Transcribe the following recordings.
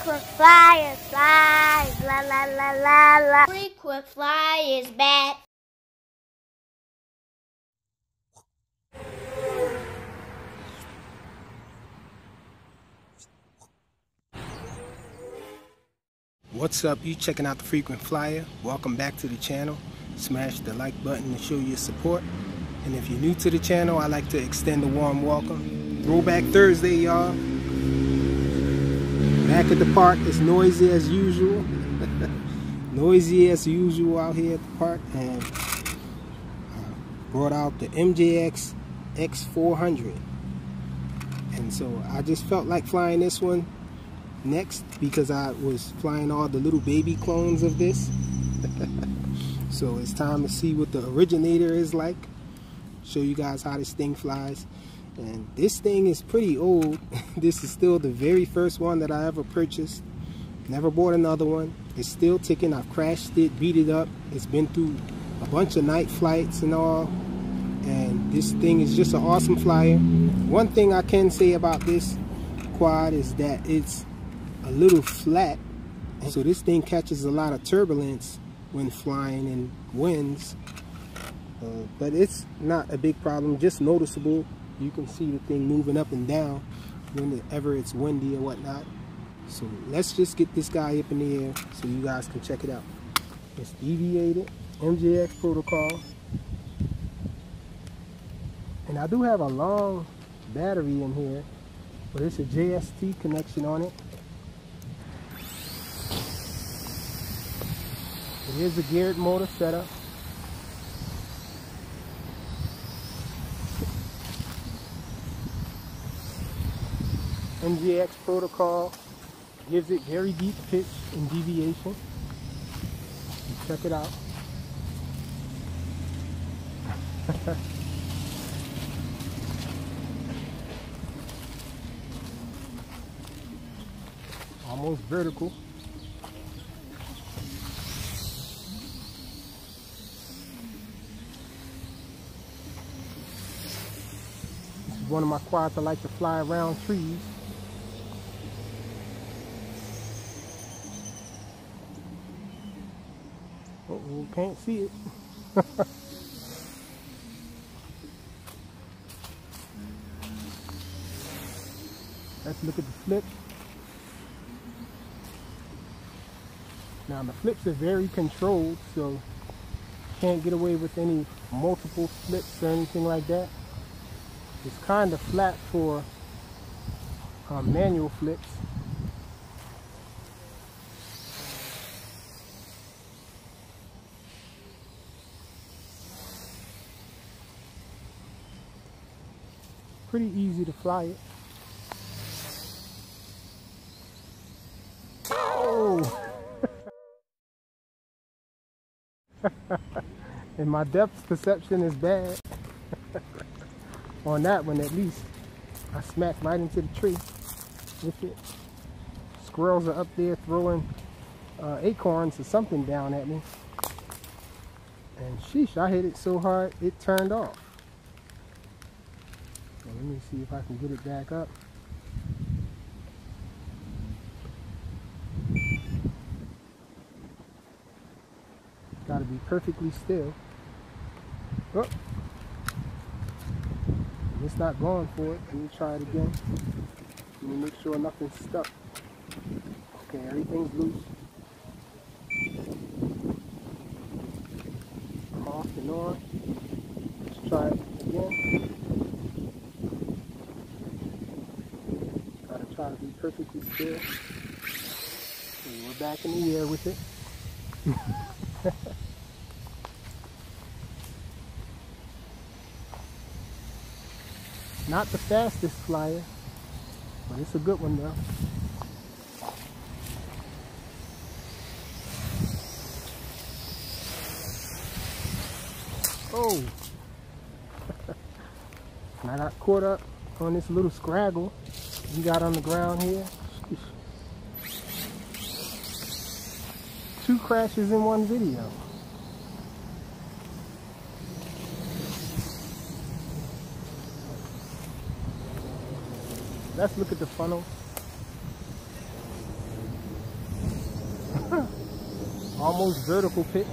Frequent Flyer flies, la la la la la. Frequent Flyer is back. What's up? You checking out the Frequent Flyer. Welcome back to the channel. Smash the like button to show your support. And if you're new to the channel, I'd like to extend a warm welcome. Throwback Thursday, y'all. Back at the park, it's noisy as usual. Noisy as usual out here at the park. And I brought out the MJX X400. And so I just felt like flying this one next because I was flying all the little baby clones of this. So it's time to see what the originator is like. Show you guys how this thing flies. And this thing is pretty old. This is still the very first one that I ever purchased. Never bought another one. It's still ticking. I've crashed it, beat it up. It's been through a bunch of night flights and all. And this thing is just an awesome flyer. One thing I can say about this quad is that it's a little flat, so this thing catches a lot of turbulence when flying and winds, but it's not a big problem, just noticeable. You can see the thing moving up and down whenever it's windy or whatnot. So let's just get this guy up in the air so you guys can check it out. It's deviated, MJX protocol, and I do have a long battery in here, but it's a JST connection on it. Here's the Garrett motor setup. MJX protocol gives it very deep pitch and deviation. Check it out. Almost vertical. One of my quads I like to fly around trees. Uh-oh, can't see it. Let's look at the flips. Now the flips are very controlled, so you can't get away with any multiple flips or anything like that. It's kind of flat for manual flips. Pretty easy to fly it. Oh! And my depth perception is bad. On that one, at least, I smacked right into the tree with it. Squirrels are up there throwing acorns or something down at me. And sheesh, I hit it so hard, it turned off. Well, let me see if I can get it back up. Gotta be perfectly still. Oh. It's not going for it. Let me try it again. Let me make sure nothing's stuck. Okay, everything's loose. Off and on. Let's try it again. Gotta try to be perfectly still. And we're back in the air with it. Not the fastest flyer, but it's a good one though. Oh! And I got caught up on this little scraggle we got on the ground here. Two crashes in one video. Let's look at the funnel. Almost vertical pitch.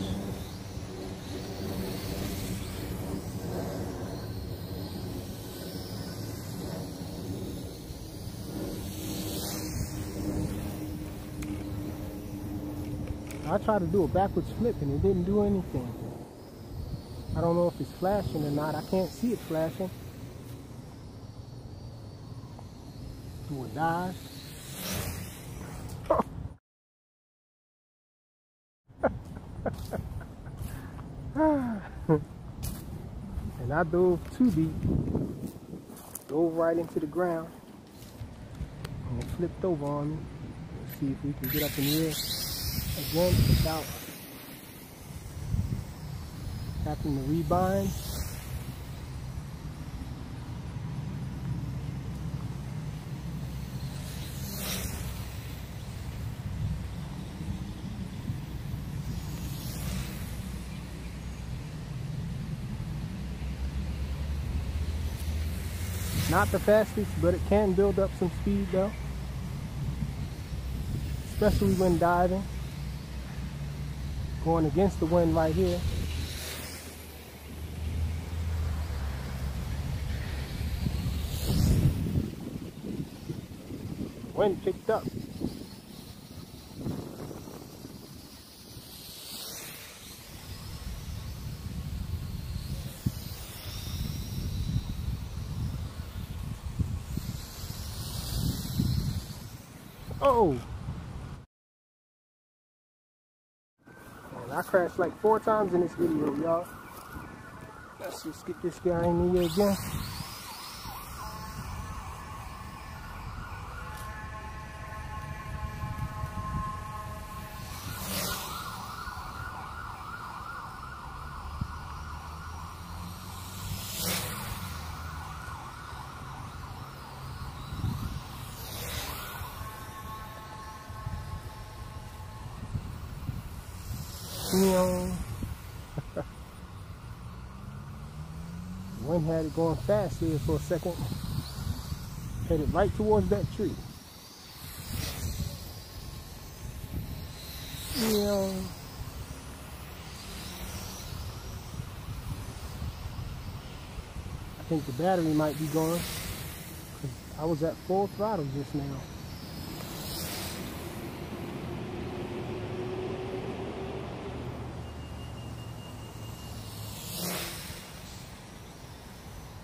I tried to do a backwards flip and it didn't do anything. I don't know if it's flashing or not. I can't see it flashing. Do a dive. And I dove too deep. Dove right into the ground. And it flipped over on me. Let's see if we can get up in the air again without tapping the rebind. Not the fastest, but it can build up some speed though, especially when diving. Going against the wind right here. Wind picked up. Oh! I crashed like 4 times in this video, y'all. Let's just get this guy in here again. Wind had it going fast here for a second. Headed right towards that tree. Yeah. I think the battery might be gone. I was at full throttle just now.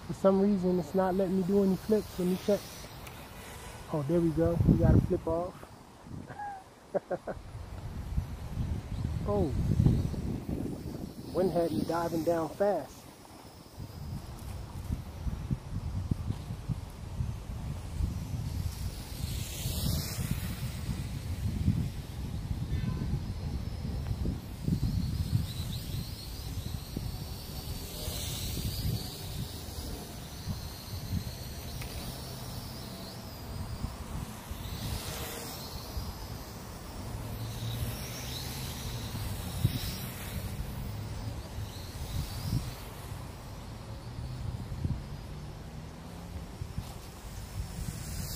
For some reason it's not letting me do any flips. Let me check. Oh, there we go. We got to flip off. Oh, wind had me diving down fast.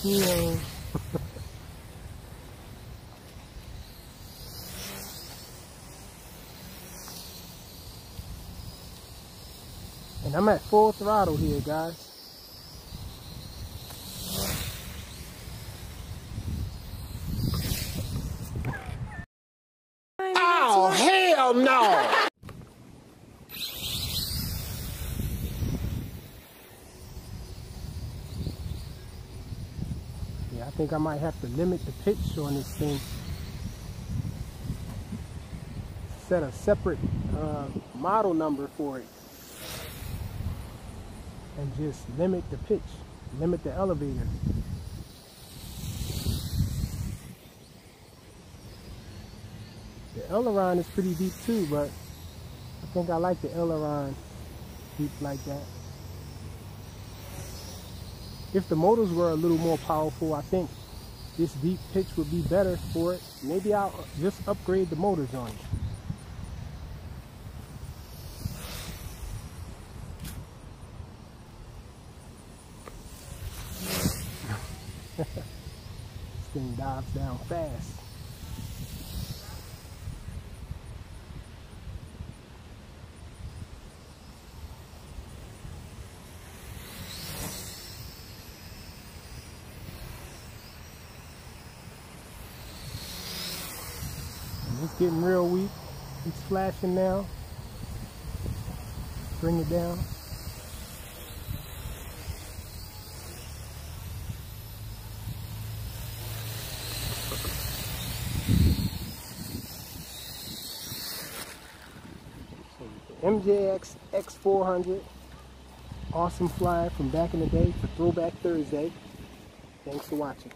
Yeah. And I'm at full throttle here, guys. Oh, hell no! I think I might have to limit the pitch on this thing. Set a separate model number for it. And just limit the pitch. Limit the elevator. The aileron is pretty deep too, but I think I like the aileron deep like that. If the motors were a little more powerful, I think this deep pitch would be better for it. Maybe I'll just upgrade the motors on it. This thing dives down fast. It's getting real weak. It's flashing now. Bring it down. MJX X400, awesome flyer from back in the day for Throwback Thursday. Thanks for watching.